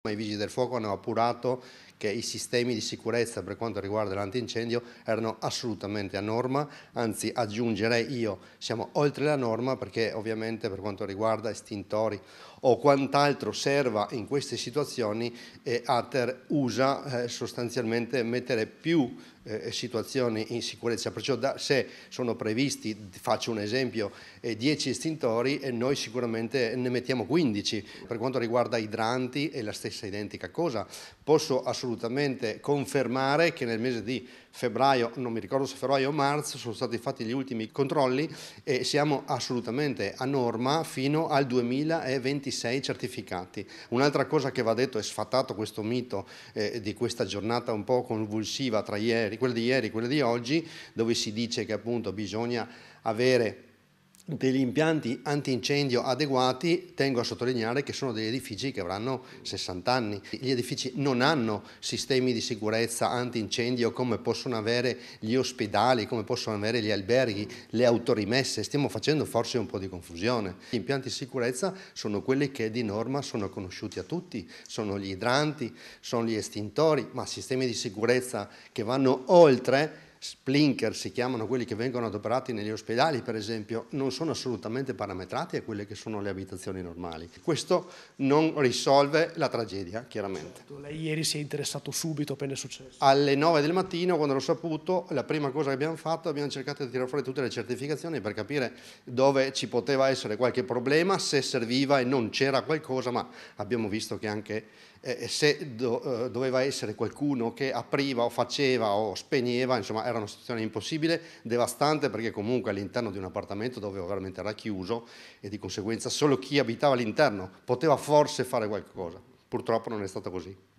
I Vigili del Fuoco hanno appurato che i sistemi di sicurezza per quanto riguarda l'antincendio erano assolutamente a norma, anzi aggiungerei io, siamo oltre la norma, perché ovviamente per quanto riguarda estintori o quant'altro serva in queste situazioni, ATER usa sostanzialmente mettere più situazioni in sicurezza, perciò se sono previsti, faccio un esempio, 10 estintori e noi sicuramente ne mettiamo 15. Per quanto riguarda idranti è la stessa identica cosa. Posso assolutamente confermare che nel mese di febbraio, non mi ricordo se febbraio o marzo, sono stati fatti gli ultimi controlli e siamo assolutamente a norma fino al 2026 certificati. Un'altra cosa che va detto, è sfatato questo mito di questa giornata un po' convulsiva tra ieri, quella di ieri e quella di oggi, dove si dice che appunto bisogna avere degli impianti antincendio adeguati. Tengo a sottolineare che sono degli edifici che avranno 60 anni. Gli edifici non hanno sistemi di sicurezza antincendio come possono avere gli ospedali, come possono avere gli alberghi, le autorimesse. Stiamo facendo forse un po' di confusione. Gli impianti di sicurezza sono quelli che di norma sono conosciuti a tutti, sono gli idranti, sono gli estintori, ma sistemi di sicurezza che vanno oltre. Splinker si chiamano quelli che vengono adoperati negli ospedali, per esempio, non sono assolutamente parametrati a quelle che sono le abitazioni normali. Questo non risolve la tragedia, chiaramente. Certo, lei ieri si è interessato subito appena è successo? Alle 9 del mattino, quando l'ho saputo, la prima cosa che abbiamo fatto, abbiamo cercato di tirare fuori tutte le certificazioni per capire dove ci poteva essere qualche problema, se serviva e non c'era qualcosa, ma abbiamo visto che anche se doveva essere qualcuno che apriva o faceva o spegneva, insomma, era una situazione impossibile, devastante, perché comunque all'interno di un appartamento dove veramente era chiuso e di conseguenza solo chi abitava all'interno poteva forse fare qualcosa. Purtroppo non è stato così.